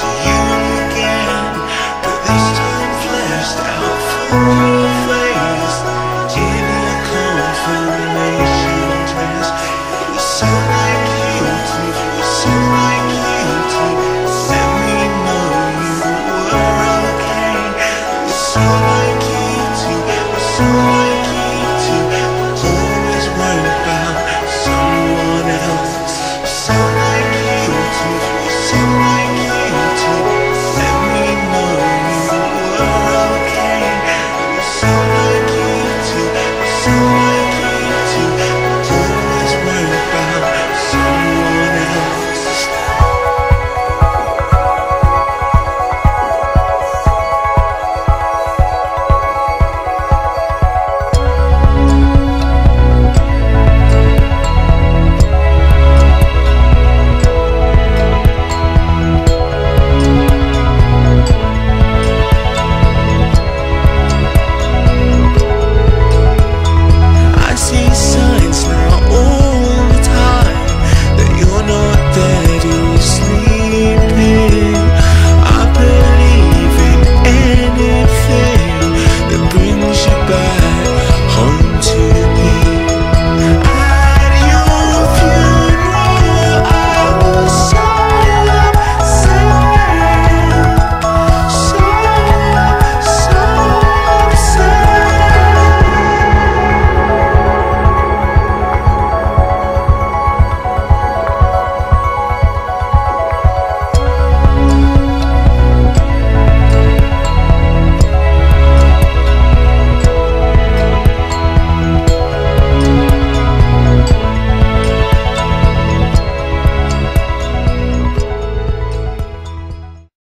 see you again, but this time flashed out for me.